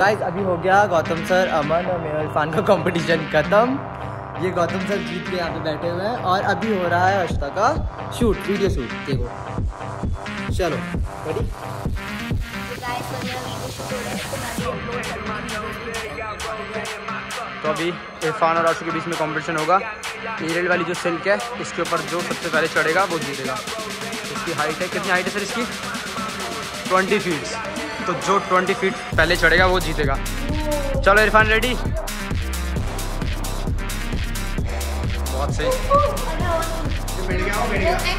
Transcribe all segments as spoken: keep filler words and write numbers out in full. Guys अभी हो गया गौतम सर, अमन और मेरा इरफान का कंपटीशन खत्म। ये गौतम सर जीत के यहाँ पे बैठे हुए हैं और अभी हो रहा है आष्टा का शूट, वीडियो शूट। देखो चलो तो अभी इरफान और आशा के बीच में कंपटीशन होगा। रेल वाली जो सिल्क है इसके ऊपर जो सबसे पहले चढ़ेगा वो जीतेगा। इसकी हाइट है, कितनी हाइट है सर इसकी? Twenty feets. तो जो ट्वेंटी फीट पहले चढ़ेगा वो जीतेगा। चलो इरफान रेडी? बहुत सही। बैठ गया, बैठ गया।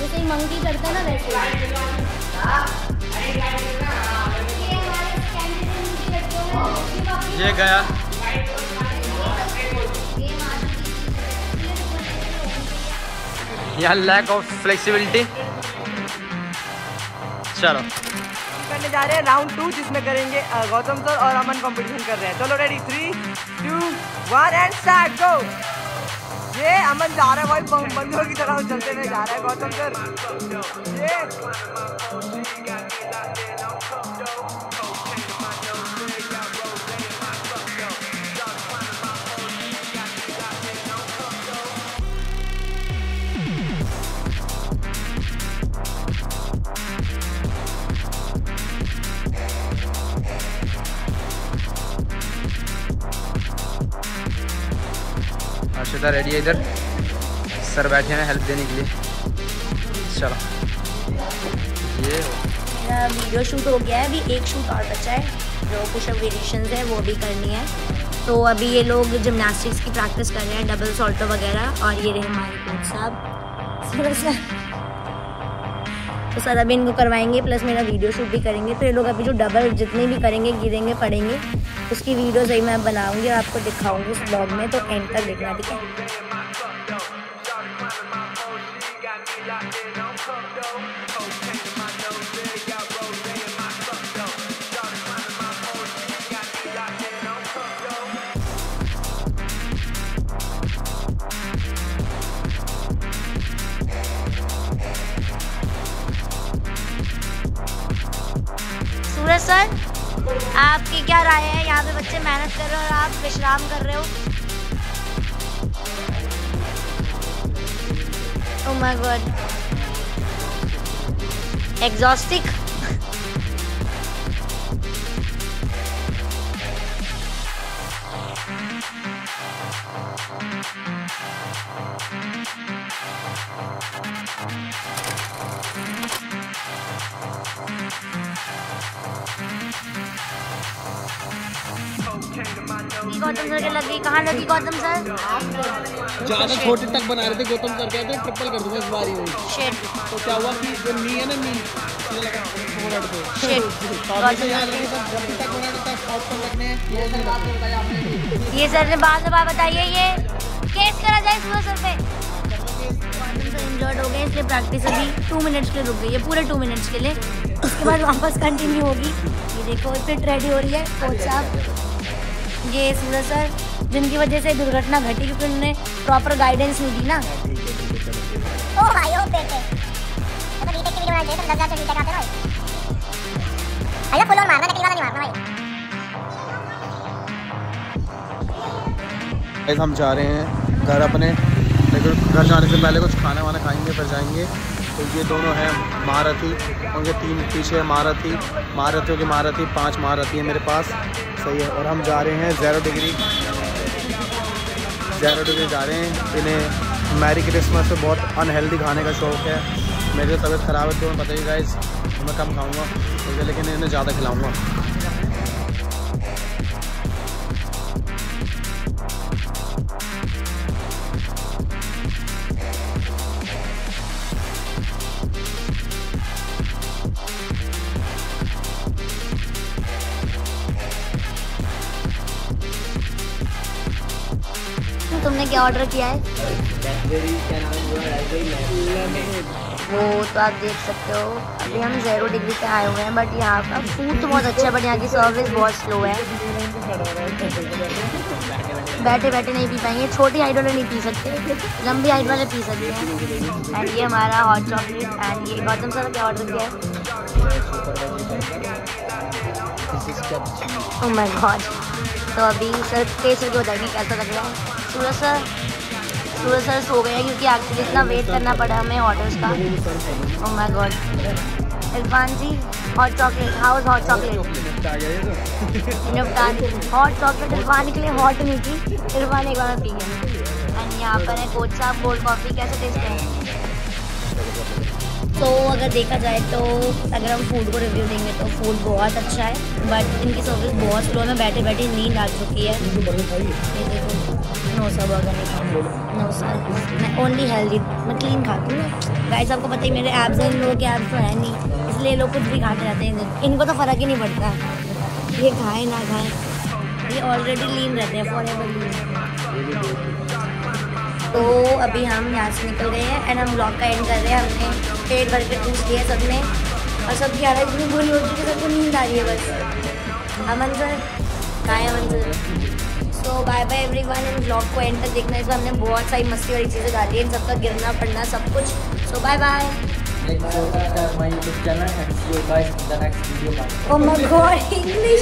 जैसे मंकी करता ना वैसे। ये गया। यहाँ लैक ऑफ फ्लेक्सिबिलिटी। चलो हम करने जा रहे हैं राउंड टू, जिसमें करेंगे गौतम सर और अमन कंपटीशन कर रहे हैं। चलो ready, three two one and start, go. ये अमन जा रहा है भाई बंदूक की तरह चलते हुए जा रहा है गौतम सर। ये आशिता रेडी है, इधर सर बैठे हैं हेल्प देने के लिए। चलो ये मेरा वीडियो शूट हो गया है, अभी एक शूट और बचा है जो पुशअप वेरिएशंस है वो भी करनी है। तो अभी ये लोग जिमनास्टिक्स की प्रैक्टिस कर रहे हैं, डबल सॉल्टो वगैरह। और ये रहे हमारे कोच साहब, तो सर अभी इनको करवाएंगे प्लस मेरा वीडियो शूट भी करेंगे। तो ये लोग अभी जो डबल जितने भी करेंगे, गिरेंगे, पड़ेंगे, उसकी वीडियो सही मैं बनाऊंगी और आपको दिखाऊंगी इस ब्लॉग में। तो एंड तक देखना, ठीक है? सूरज सर आपकी क्या राय है? यहाँ पे बच्चे मेहनत कर रहे हो और आप विश्राम कर रहे हो। Oh my god, एग्जॉस्टिक। Gautam sir के लगी, कहाँ लगी गौतम सर? ज्यादा छोटे तक बना रहे थे गौतम सर, कहते हैं ट्रिपल कर दूंगा इस बार ही। शेट। तो क्या हुआ कि जो नी है ना, नी ये सर ने बाद में बताइए ये केस करा जाए सुबह सर पे। गौतम सर इंजर्ड हो गए इसलिए प्रैक्टिस अभी टू मिनट्स के लिए रुक गई है, पूरे टू मिनट्स के लिए। उसके बाद वापस कंटिन्यू होगी। ये देखो फिट रेडी हो रही है कोच साहब। ये सूरज सर जिनकी वजह से दुर्घटना घटी क्योंकि उन्होंने प्रॉपर गाइडेंस नहीं दी ना। ओ भाई ओ बेटे, तो बीटे के लिए जैसे लग जाते बीटे का आते भाई, अरे फुल और मारना, नकली वाला नहीं मारना भाई। गाइस हम जा रहे हैं घर अपने, लेकिन घर जाने से पहले कुछ खाना वाना खाएंगे फिर जाएंगे। तो ये दोनों हैं महारथी, उनके तीन पीछे महारथी, महारथियों की महारथी, पांच महारथी है मेरे पास, सही है। और हम जा रहे हैं ज़ेरो डिग्री, ज़ेरो डिग्री जा रहे हैं। इन्हें मैरी क्रिसमस पे बहुत अनहेल्दी खाने का शौक़ है। मेरी तबीयत ख़राब है तो मैं बताइए गाइस, मैं कम खाऊँगा तो, लेकिन इन्हें ज़्यादा खिलाऊँगा। तुमने क्या ऑर्डर किया है? वो तो आप देख सकते हो। अभी हम ज़ीरो डिग्री पे आए हुए हैं, बट यहाँ का फूड तो बहुत अच्छा है, बट यहाँ की सर्विस बहुत स्लो है। बैठे बैठे नहीं पी पाएंगे, छोटी हाइट वाले नहीं पी सकते, लंबी हाइट वाले पी सकते हैं। एंड ये हमारा हॉट चॉकलेट एंड ये गौतम सर क्या ऑर्डर किया है, ओह माय गॉड। तो अभी सर टेस्ट करके बताएंगे कैसा लग रहा है। सूरज सर सूरज सर सो गए हैं क्योंकि एक्चुअली इतना वेट करना पड़ा हमें ऑर्डर्स का। Oh my god. Irfan ji hot chocolate, how is hot chocolate? Hot chocolate Irfan के लिए हॉट नहीं थी, इरफान एक बार पी गए। एंड यहाँ पर है कोच साहब कोल्ड कॉफ़ी, कैसे टेस्ट करें? तो अगर देखा जाए तो अगर हम फूड को रिव्यू देंगे तो फूड बहुत अच्छा है, बट इनकी सर्विस बहुत स्लो में, बैठे बैठे नींद आ चुकी है। नो सर बर्गर नहीं खाते, नो सर मैं ओनली हेल्दी, मैं क्लीन खाती हूँ ना गाइस। आपको पता ही मेरे ऐप्स हैं, इन लोगों के ऐप्स तो है नहीं, इसलिए लोग कुछ भी खाते रहते हैं, इनको तो फ़र्क ही नहीं पड़ता ये खाएं ना खाएं, ये ऑलरेडी लीन रहते हैं, फॉरएवर लीन। तो अभी हम यहाँ से निकल गए हैं एंड हम ब्लॉग का एंड कर रहे हैं। हमने पेट भर के टूस दिए सबने और सब की हालत इतनी बुरी हो चुकी है, सबको नींद आ रही है बस। अमन सर खाएँ अमन सर। तो बाय बाय एवरीवन, इन ब्लॉग को एंड तक देखना है। इसमें हमने बहुत सारी मस्ती वाली चीज़ें डाली हैं, सबका गिरना पड़ना सब कुछ। So bye bye. Oh my god English.